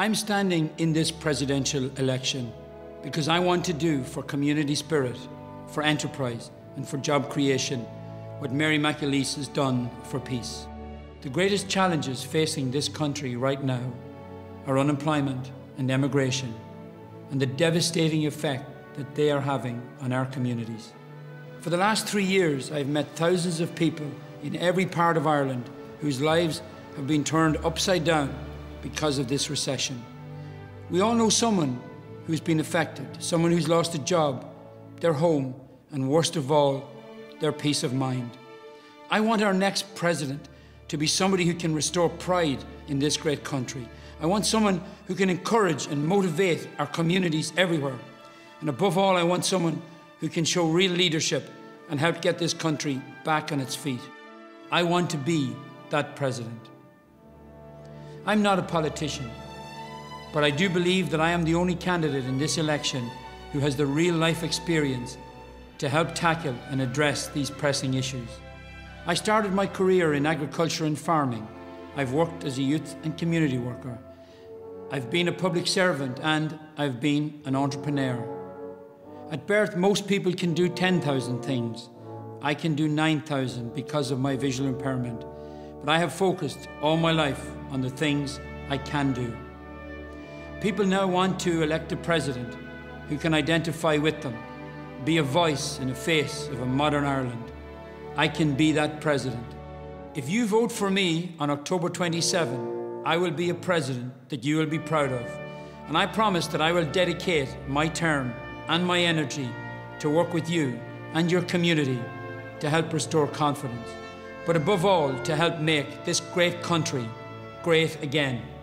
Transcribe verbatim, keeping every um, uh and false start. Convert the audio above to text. I'm standing in this presidential election because I want to do for community spirit, for enterprise, and for job creation what Mary McAleese has done for peace. The greatest challenges facing this country right now are unemployment and emigration, and the devastating effect that they are having on our communities. For the last three years, I've met thousands of people in every part of Ireland whose lives have been turned upside down because of this recession. We all know someone who's been affected, someone who's lost a job, their home, and worst of all, their peace of mind. I want our next president to be somebody who can restore pride in this great country. I want someone who can encourage and motivate our communities everywhere. And above all, I want someone who can show real leadership and help get this country back on its feet. I want to be that president. I'm not a politician, but I do believe that I am the only candidate in this election who has the real-life experience to help tackle and address these pressing issues. I started my career in agriculture and farming. I've worked as a youth and community worker. I've been a public servant and I've been an entrepreneur. At birth, most people can do ten thousand things. I can do nine thousand because of my visual impairment. But I have focused all my life on the things I can do. People now want to elect a president who can identify with them, be a voice in the face of a modern Ireland. I can be that president. If you vote for me on October twenty-seventh, I will be a president that you will be proud of. And I promise that I will dedicate my term and my energy to work with you and your community to help restore confidence, but above all, to help make this great country great again.